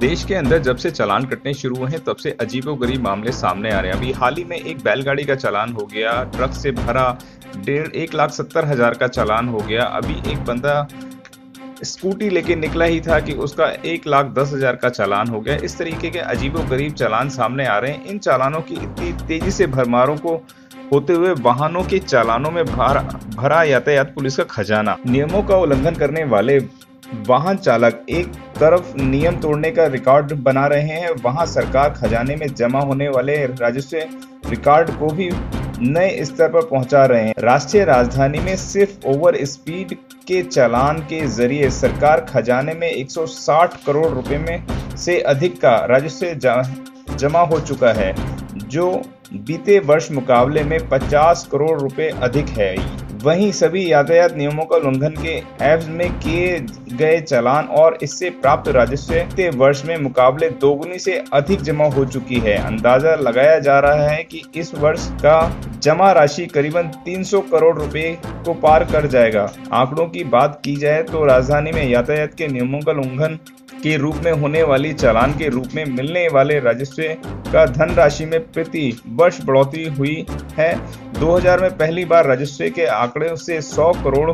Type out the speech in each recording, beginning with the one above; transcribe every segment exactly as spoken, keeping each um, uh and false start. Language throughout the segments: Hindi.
देश के अंदर जब से चालान कटने शुरू हुए हैं तब से अजीबोगरीब मामले सामने आ रहे हैं। अभी हाल ही में एक बैलगाड़ी का चालान हो गया, ट्रक से भरा डेढ़ एक लाख सत्तर हजार का चालान हो गया। अभी एक बंदा स्कूटी लेके निकला ही था कि उसका एक लाख दस हजार का चालान हो गया। इस तरीके के अजीबोगरीब चालान सामने आ रहे हैं। इन चालानों की इतनी तेजी से भरमारों को होते हुए वाहनों के चालानों में भरा भरा यातायात पुलिस का खजाना। नियमों का उल्लंघन करने वाले वाहन चालक एक तरफ नियम तोड़ने का रिकॉर्ड बना रहे हैं, वहां सरकार खजाने में जमा होने वाले राजस्व रिकॉर्ड को भी नए स्तर पर पहुंचा रहे हैं। राष्ट्रीय राजधानी में सिर्फ ओवर स्पीड के चालान के जरिए सरकार खजाने में एक सौ साठ करोड़ रुपए में से अधिक का राजस्व जमा हो चुका है, जो बीते वर्ष मुकाबले में पचास करोड़ रुपए अधिक है। वहीं सभी यातायात नियमों का उल्लंघन के एवज में किए गए चालान और इससे प्राप्त राजस्व बीते वर्ष में मुकाबले दोगुनी से अधिक जमा हो चुकी है। अंदाजा लगाया जा रहा है कि इस वर्ष का जमा राशि करीबन तीन सौ करोड़ रुपए को पार कर जाएगा। आंकड़ों की बात की जाए तो राजधानी में यातायात के नियमों का उल्लंघन के रूप में होने वाली चालान के रूप में मिलने वाले राजस्व का धनराशि में प्रति वर्ष बढ़ोतरी हुई है। दो हज़ार में पहली बार राजस्व के आंकड़े से सौ करोड़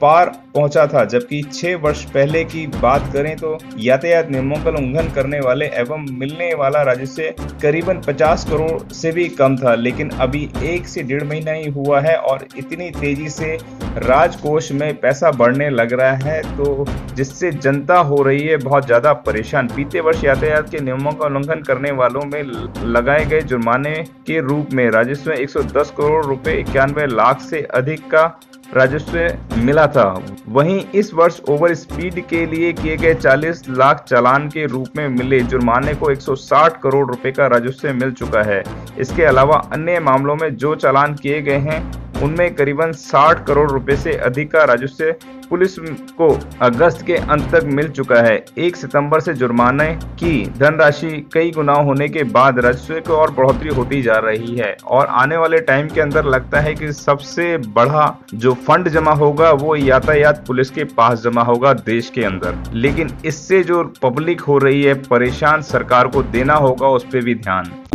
पार पहुंचा था, जबकि छह वर्ष पहले की बात करें तो यातायात नियमों का उल्लंघन करने वाले एवं मिलने वाला राजस्व करीबन पचास करोड़ से भी कम था। लेकिन अभी एक से डेढ़ महीना ही हुआ है और इतनी तेजी से राजकोष में पैसा बढ़ने लग रहा है, तो जिससे जनता हो रही है बहुत ज्यादा परेशान। बीते वर्ष यातायात के नियमों का उल्लंघन करने वालों में लगाए गए जुर्माने के रूप में राजस्व एक सौ दस करोड़ रुपए इक्यानवे लाख से अधिक का राजस्व मिला था। वहीं इस वर्ष ओवर स्पीड के लिए किए गए चालीस लाख चालान के रूप में मिले जुर्माने को एक सौ साठ करोड़ रुपए का राजस्व मिल चुका है। इसके अलावा अन्य मामलों में जो चालान किए गए हैं उनमें करीबन साठ करोड़ रुपए से अधिक का राजस्व पुलिस को अगस्त के अंत तक मिल चुका है। एक सितंबर से जुर्माने की धनराशि कई गुना होने के बाद राजस्व को और बढ़ोतरी होती जा रही है और आने वाले टाइम के अंदर लगता है कि सबसे बड़ा जो फंड जमा होगा वो यातायात पुलिस के पास जमा होगा देश के अंदर। लेकिन इससे जो पब्लिक हो रही है परेशान, सरकार को देना होगा उस पर भी ध्यान।